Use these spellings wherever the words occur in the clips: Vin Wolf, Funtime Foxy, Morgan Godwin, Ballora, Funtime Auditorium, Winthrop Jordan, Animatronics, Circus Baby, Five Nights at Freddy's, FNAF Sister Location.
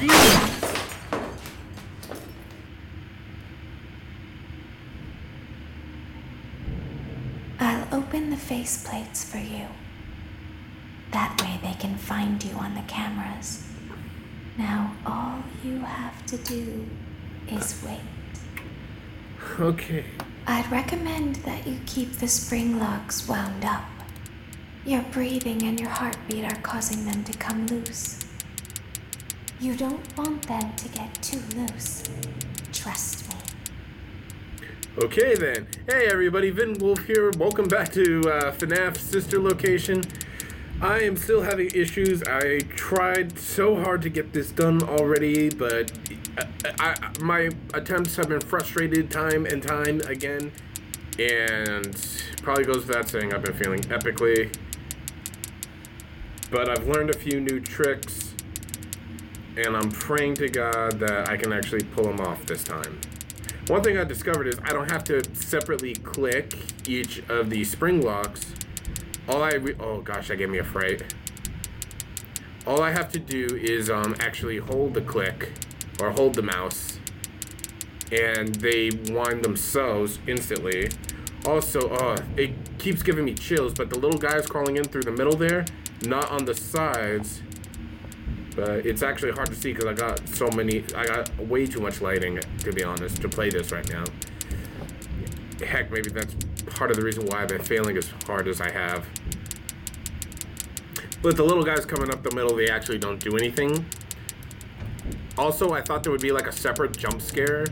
Jeez. I'll open the faceplates for you. That way they can find you on the cameras. Now all you have to do is wait. Okay. I'd recommend that you keep the spring locks wound up. Your breathing and your heartbeat are causing them to come loose. You don't want them to get too loose. Trust me. Okay then. Hey everybody, Vin Wolf here. Welcome back to FNAF Sister Location. I am still having issues. I tried so hard to get this done already, but my attempts have been frustrated time and time again, and probably goes without saying I've been failing epically. But I've learned a few new tricks, and I'm praying to God that I can actually pull them off this time. One thing I discovered is I don't have to separately click each of the spring locks. Oh gosh, that gave me a fright. All I have to do is actually hold the click, or hold the mouse, and they wind themselves instantly. Also, it keeps giving me chills, but the little guy's crawling in through the middle there, not on the sides. But it's actually hard to see because I got way too much lighting, to be honest, to play this right now. Heck, maybe that's part of the reason why I've been failing as hard as I have. But the little guys coming up the middle, they actually don't do anything. Also, I thought there would be like a separate jump scare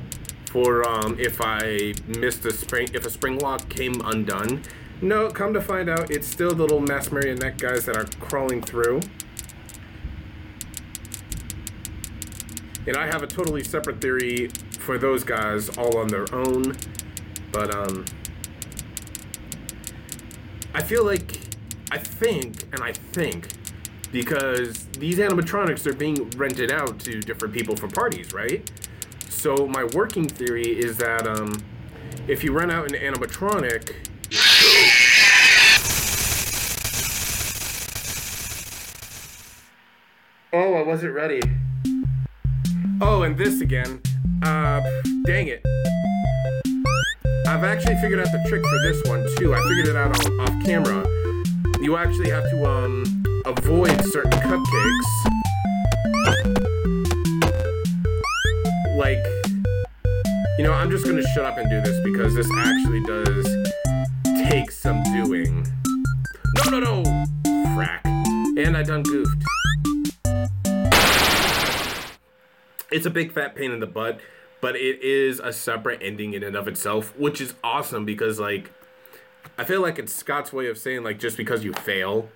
for if I missed a spring, if a spring lock came undone. No, come to find out, it's still the little mass marionette guys that are crawling through. And I have a totally separate theory for those guys all on their own. But, I think, because these animatronics are being rented out to different people for parties, right? So my working theory is that, if you rent out an animatronic... Oh, I wasn't ready. Oh, and this again. Dang it. I've actually figured out the trick for this one, too. I figured it out off camera. You actually have to, avoid certain cupcakes. Like, you know, I'm just gonna shut up and do this because this actually does take some doing. No! Frack. And I done goofed. It's a big fat pain in the butt. But it is a separate ending in and of itself, which is awesome because, like, I feel like it's Scott's way of saying, like, just because you fail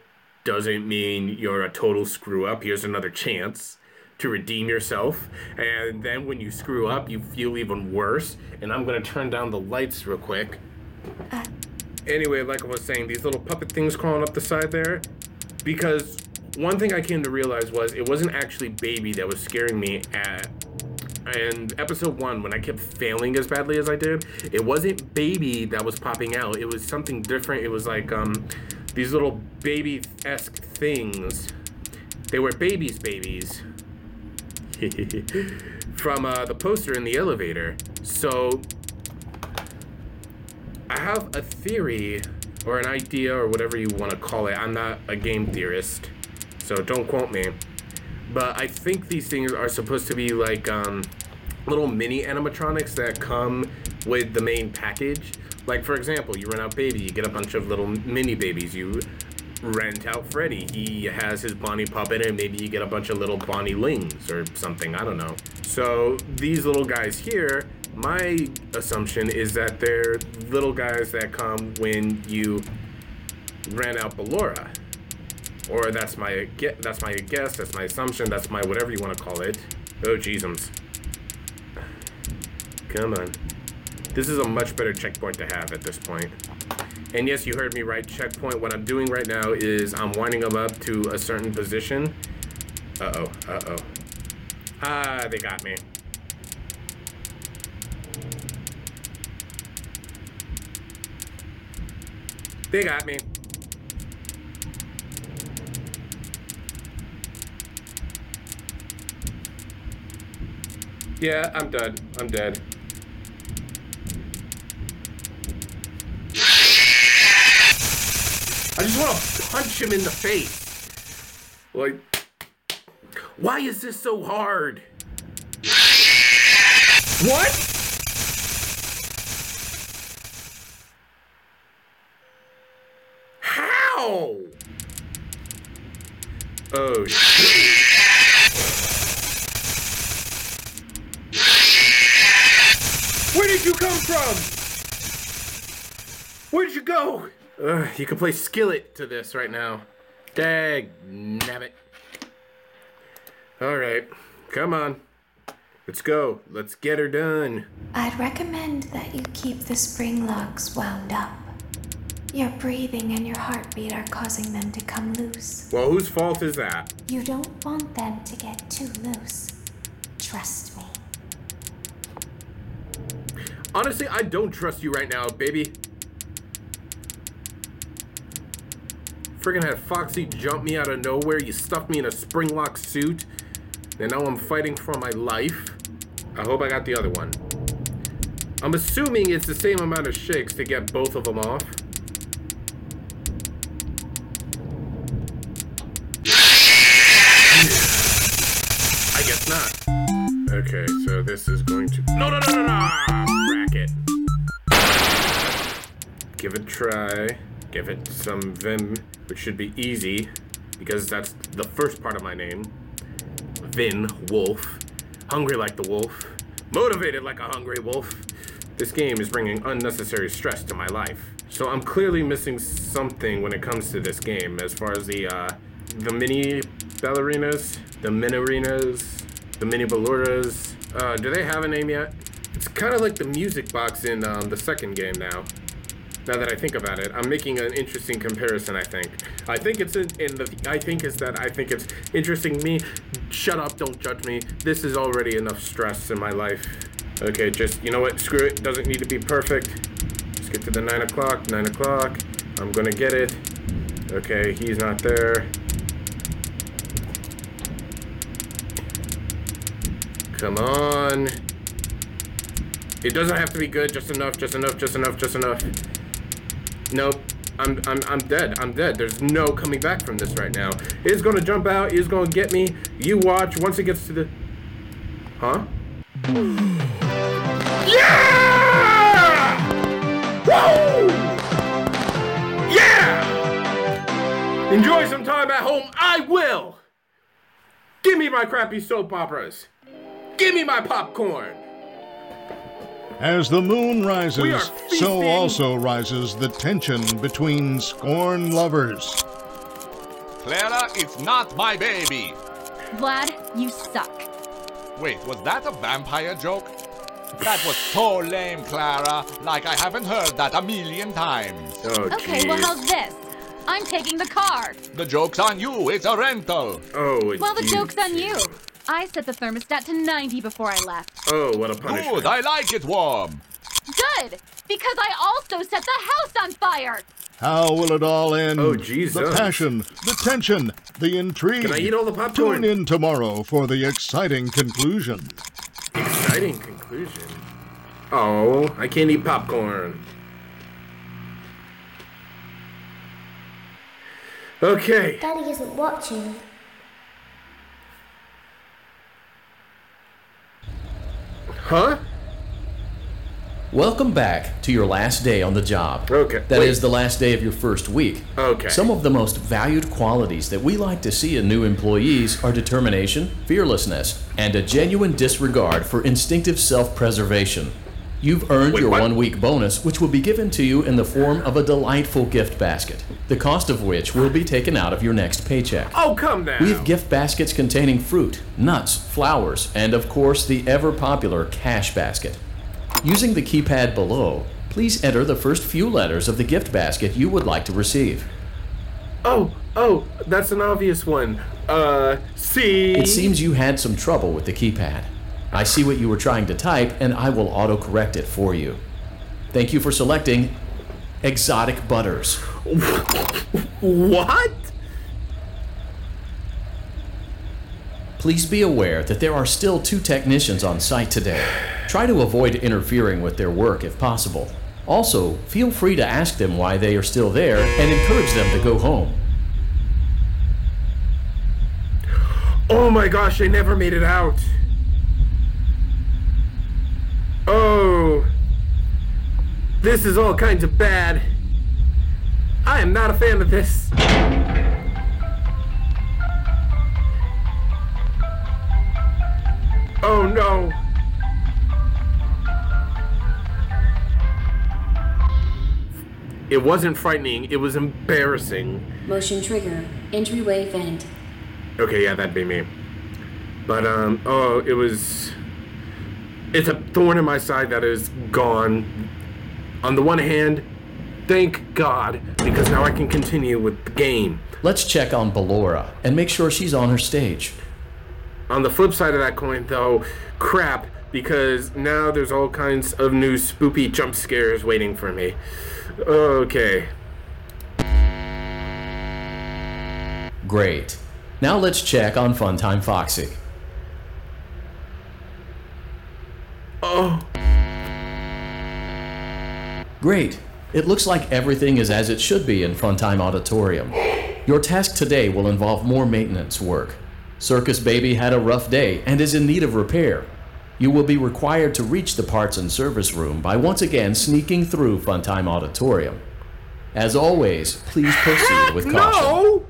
doesn't mean you're a total screw-up. Here's another chance to redeem yourself. And then when you screw up, you feel even worse. And I'm going to turn down the lights real quick. Anyway, like I was saying, these little puppet things crawling up the side there, because one thing I came to realize was it wasn't actually Baby that was scaring me at... And episode 1, when I kept failing as badly as I did, it wasn't Baby that was popping out. It was something different. It was like these little baby-esque things. They were babies from the poster in the elevator. So I have a theory or an idea or whatever you want to call it. I'm not a game theorist, so don't quote me. But I think these things are supposed to be like little mini animatronics that come with the main package. Like, for example, you rent out Baby, you get a bunch of little mini Babies. You rent out Freddy, he has his Bonnie puppet, and maybe you get a bunch of little Bonnie Lings or something, I don't know. So these little guys here, my assumption is that they're little guys that come when you rent out Ballora. Or that's my guess, that's my assumption, that's my whatever you want to call it. Oh, jeezums. Come on. This is a much better checkpoint to have at this point. And yes, you heard me right, checkpoint. What I'm doing right now is I'm winding them up to a certain position. Uh-oh. Ah, they got me. They got me. Yeah, I'm dead. I'm dead. I just want to punch him in the face. Like, why is this so hard? What? How? Oh, shit. Where did you come from? Where did you go? You can play Skillet to this right now. Dag nabbit. All right, come on. Let's go. Let's get her done. I'd recommend that you keep the spring locks wound up. Your breathing and your heartbeat are causing them to come loose. Well, whose fault is that? You don't want them to get too loose. Trust me. Honestly, I don't trust you right now, baby. Friggin' had Foxy jump me out of nowhere. You stuffed me in a spring lock suit. And now I'm fighting for my life. I hope I got the other one. I'm assuming it's the same amount of shakes to get both of them off. I guess not. Okay, so this is going to... No, no, no, no, no! Give it a try, give it some vim, which should be easy, because that's the first part of my name. Vin Wolf, hungry like the wolf, motivated like a hungry wolf. This game is bringing unnecessary stress to my life. So I'm clearly missing something when it comes to this game, as far as the mini ballerinas, the minarinas, the mini Balloras. Do they have a name yet? It's kind of like the music box in the second game now. Now that I think about it, I'm making an interesting comparison, I think. I think it's in the... I think is that I think it's interesting me. Shut up, don't judge me. This is already enough stress in my life. Okay, just, you know what? Screw it. Doesn't need to be perfect. Let's get to the 9 o'clock. 9 o'clock. I'm gonna get it. Okay, he's not there. Come on. It doesn't have to be good. Just enough, just enough, just enough, just enough. Nope, I'm dead, I'm dead. There's no coming back from this right now. It's gonna jump out, it's gonna get me. You watch, once it gets to the... Huh? Yeah! Woo! Yeah! Enjoy some time at home, I will! Give me my crappy soap operas. Give me my popcorn. As the moon rises, so also rises the tension between scorned lovers. Clara, it's not my baby. Vlad, you suck. Wait, was that a vampire joke? That was so lame, Clara. Like I haven't heard that a million times. Oh, okay, geez. Well, how's this? I'm taking the car. The joke's on you. It's a rental. Oh, well, the joke's on you. I set the thermostat to 90 before I left. Oh, what a punishment. Good, I like it warm. Good, because I also set the house on fire. How will it all end? Oh, Jesus. The passion, the tension, the intrigue. Can I eat all the popcorn? Tune in tomorrow for the exciting conclusion. Exciting conclusion? Oh, I can't eat popcorn. Okay. Daddy isn't watching. Huh? Welcome back to your last day on the job. Okay. That is the last day of your first week. Okay. Some of the most valued qualities that we like to see in new employees are determination, fearlessness, and a genuine disregard for instinctive self-preservation. You've earned your 1 week bonus, which will be given to you in the form of a delightful gift basket, the cost of which will be taken out of your next paycheck. Oh, come now! We have gift baskets containing fruit, nuts, flowers, and of course the ever-popular cash basket. Using the keypad below, please enter the first few letters of the gift basket you would like to receive. Oh, that's an obvious one. C. It seems you had some trouble with the keypad. I see what you were trying to type, and I will autocorrect it for you. Thank you for selecting exotic butters. What? Please be aware that there are still 2 technicians on site today. Try to avoid interfering with their work if possible. Also, feel free to ask them why they are still there and encourage them to go home. Oh my gosh, they never made it out. Oh, this is all kinds of bad. I am not a fan of this. Oh no. It wasn't frightening, it was embarrassing. Motion trigger, entryway vent. Okay, yeah, that'd be me. But, oh, it was... It's a thorn in my side that is gone. On the one hand, thank God, because now I can continue with the game. Let's check on Ballora and make sure she's on her stage. On the flip side of that coin, though, crap, because now there's all kinds of new spoopy jump scares waiting for me. Okay. Great. Now let's check on Funtime Foxy. Oh. Great. It looks like everything is as it should be in Funtime Auditorium. Your task today will involve more maintenance work. Circus Baby had a rough day and is in need of repair. You will be required to reach the parts and service room by once again sneaking through Funtime Auditorium. As always, please proceed with caution. No!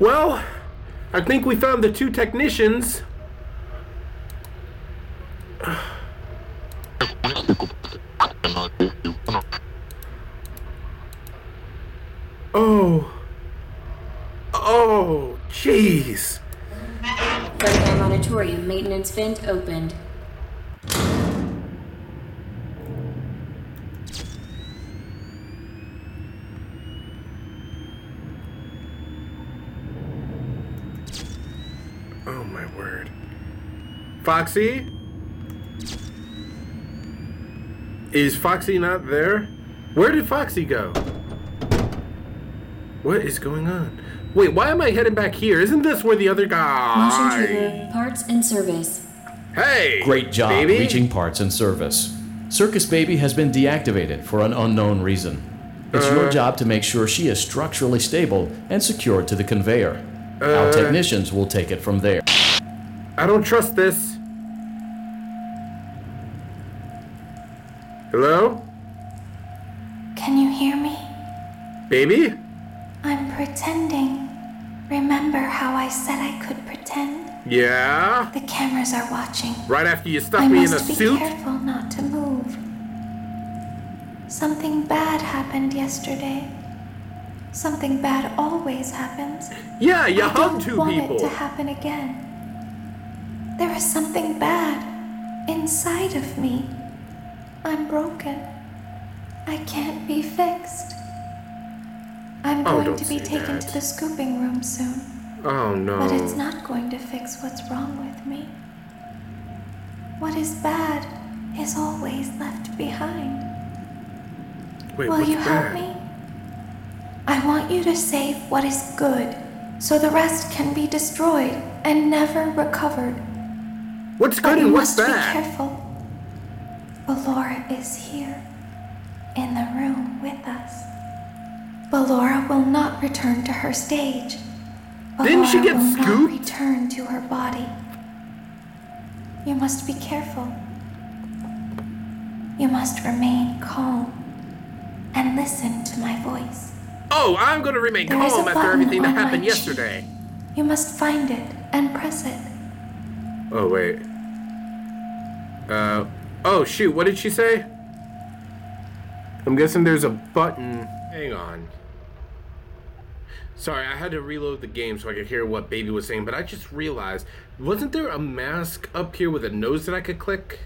Well, I think we found the 2 technicians. Oh. Oh, jeez. Funtime Auditorium maintenance vent opened. Oh my word. Foxy? Is Foxy not there? Where did Foxy go? What is going on? Wait, why am I heading back here? Isn't this where the other guy... Motion trigger, parts and service. Hey! Great job baby. Reaching parts and service. Circus Baby has been deactivated for an unknown reason. It's your job to make sure she is structurally stable and secured to the conveyor. Our technicians will take it from there. I don't trust this. Hello? Can you hear me? Baby? I'm pretending. Remember how I said I could pretend? Yeah? The cameras are watching. Right after you stuck me in a suit? I must be careful not to move. Something bad happened yesterday. Something bad always happens. Yeah, you hugged 2 people. I don't want it to happen again. There is something bad inside of me. I'm broken. I can't be fixed. I'm going to be taken to the scooping room soon. Oh no. But it's not going to fix what's wrong with me. What is bad is always left behind. Wait, will you help me? I want you to save what is good, so the rest can be destroyed and never recovered. What's good and what's bad? Be careful. Ballora is here, in the room with us. Ballora will not return to her stage. Ballora didn't she get scooped? Will not return to her body. You must be careful. You must remain calm and listen to my voice. Oh, I'm going to remain calm after everything that happened yesterday. You must find it and press it. Oh, wait. Oh, shoot. What did she say? I'm guessing there's a button. Hang on. Sorry, I had to reload the game so I could hear what Baby was saying, but I just realized, wasn't there a mask up here with a nose that I could click?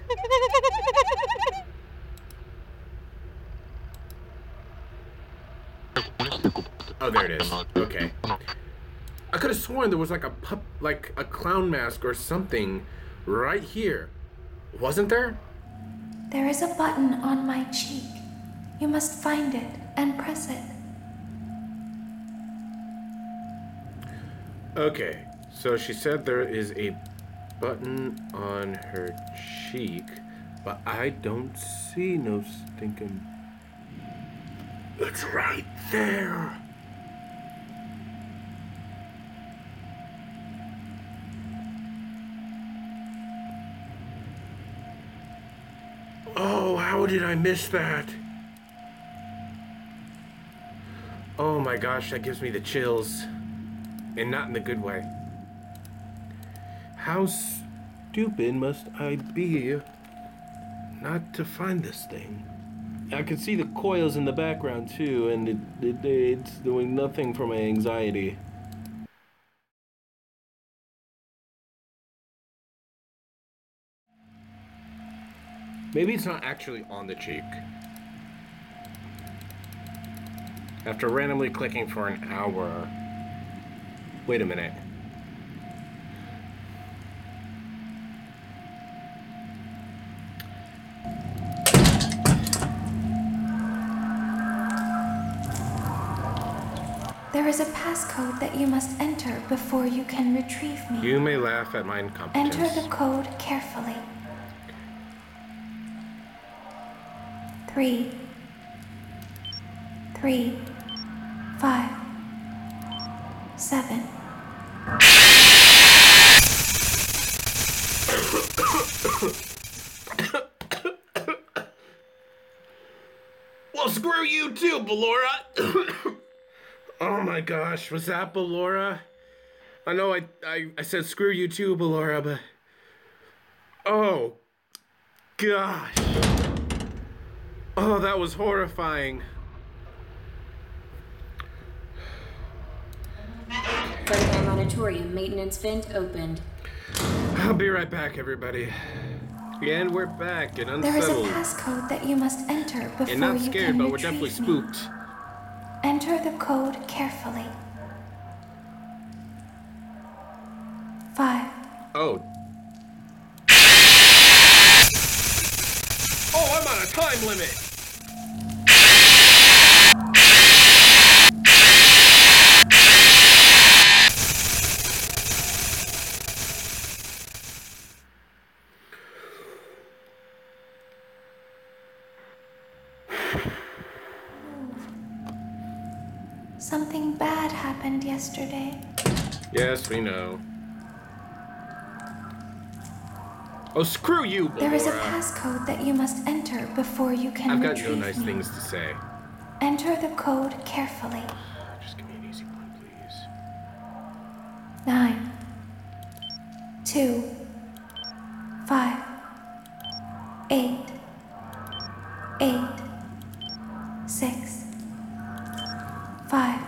Oh, there it is. Okay. I could have sworn there was like a pup, like a clown mask or something right here. Wasn't there? There is a button on my cheek. You must find it and press it. Okay, so she said there is a button on her cheek, but I don't see no stinking... It's right there! Oh, how did I miss that? Oh my gosh, that gives me the chills. And not in the good way. How stupid must I be not to find this thing? I can see the coils in the background too, and it's doing nothing for my anxiety. Maybe it's not actually on the cheek. After randomly clicking for an hour. Wait a minute. There is a passcode that you must enter before you can retrieve me. You may laugh at my incompetence. Enter the code carefully. 3, 3, 5, 7. Well, screw you too, Ballora. Oh my gosh, was that Ballora? I know I said screw you too, Ballora, but... Oh, gosh. Oh, that was horrifying. Funtime Auditorium maintenance vent opened. I'll be right back, everybody. And we're back and unsettled. There is a passcode that you must enter before you can retrieve me. And not scared, but we're definitely spooked. Enter the code carefully. 5. Oh. Oh, I'm on a time limit! Something bad happened yesterday. Yes, we know. Oh, screw you, Ballora. There is a passcode that you must enter before you can retrieve me. I've got no nice things to say. Enter the code carefully. Just give me an easy one, please. 9, 2, 5, 8, 8, 6, 5,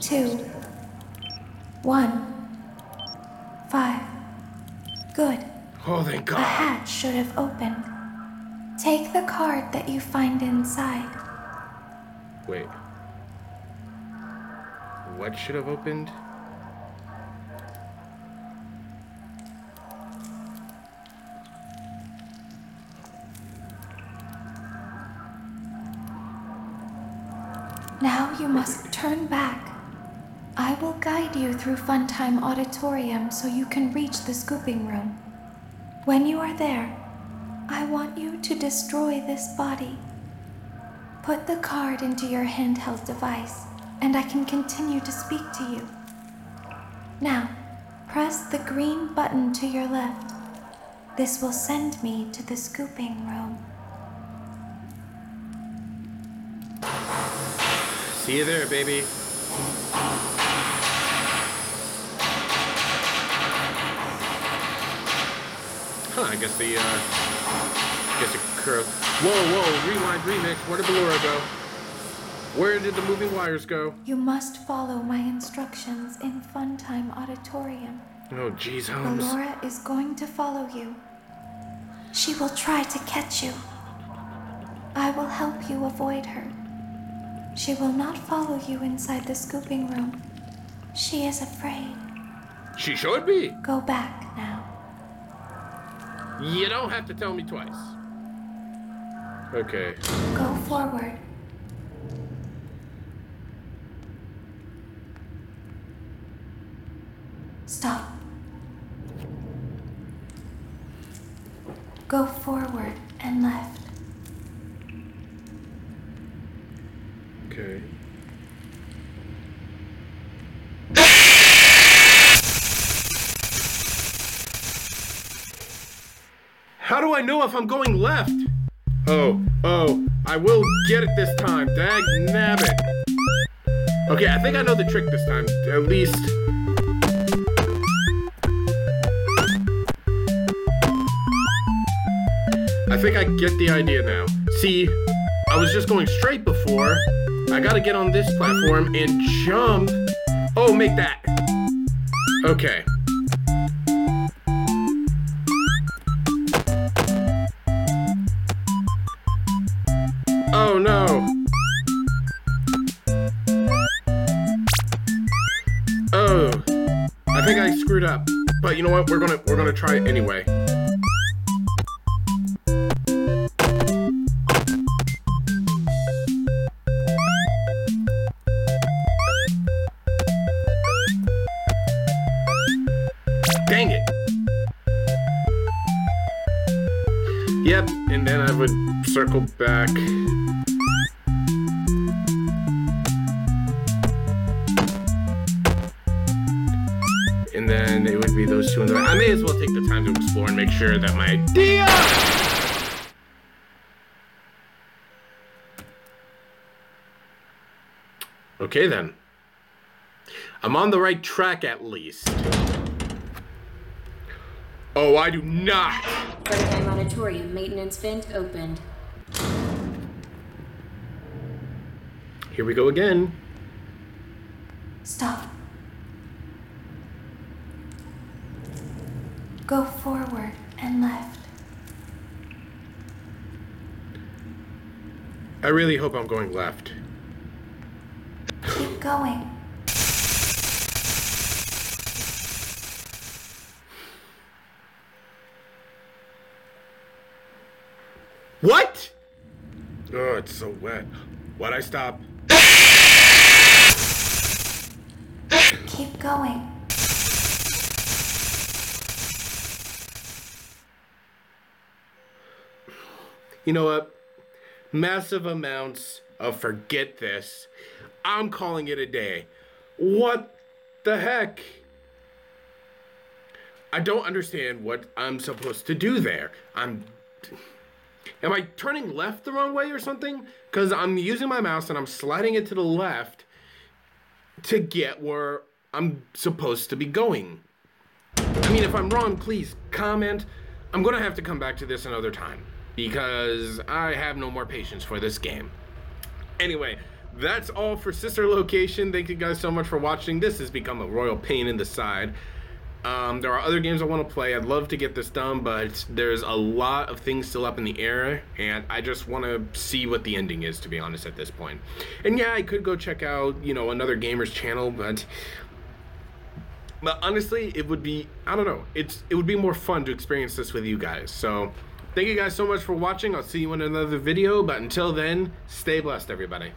2, 1, 5. Good. Oh, thank God. A hatch should have opened. Take the card that you find inside. Wait. What should have opened? Now you must turn back. I will guide you through Funtime Auditorium so you can reach the scooping room. When you are there, I want you to destroy this body. Put the card into your handheld device, and I can continue to speak to you. Now, press the green button to your left. This will send me to the scooping room. See you there, baby. Huh, I guess the, curve. Whoa, whoa, rewind, remix, where did Ballora go? Where did the moving wires go? You must follow my instructions in Funtime Auditorium. Oh, jeez, Holmes. Ballora is going to follow you. She will try to catch you. I will help you avoid her. She will not follow you inside the scooping room. She is afraid. She should be. Go back now. You don't have to tell me twice. Okay. Go forward. and left. Okay. How do I know if I'm going left? Oh, I will get it this time. Dag nabbit. Okay, I think I know the trick this time, at least. I think I get the idea now. See, I was just going straight before. I gotta get on this platform and jump. Oh, make that. Okay. Oh no. Oh, I think I screwed up. But you know what? We're gonna try it anyway. Dang it! Yep, and then I would circle back. And then it would be those two in the back. I may as well take the time to explore and make sure that my idea! Okay then. I'm on the right track at least. Oh, I do not! Funtime Auditorium maintenance vent opened. Here we go again. Stop. Go forward and left. I really hope I'm going left. Keep going. What? Oh, it's so wet. Why'd I stop? Keep going. You know what? Massive amounts of forget this. I'm calling it a day. What the heck? I don't understand what I'm supposed to do there. Am I turning left the wrong way or something? Because I'm using my mouse and I'm sliding it to the left to get where I'm supposed to be going. I mean, if I'm wrong, please comment. I'm going to have to come back to this another time because I have no more patience for this game. Anyway, that's all for Sister Location. Thank you guys so much for watching. This has become a royal pain in the side. There are other games I want to play. I'd love to get this done, but there's a lot of things still up in the air, and I just want to see what the ending is, to be honest, at this point. And yeah, I could go check out, you know, another gamer's channel, but honestly, it would be, I don't know, it would be more fun to experience this with you guys. So, thank you guys so much for watching. I'll see you in another video, but until then, stay blessed, everybody.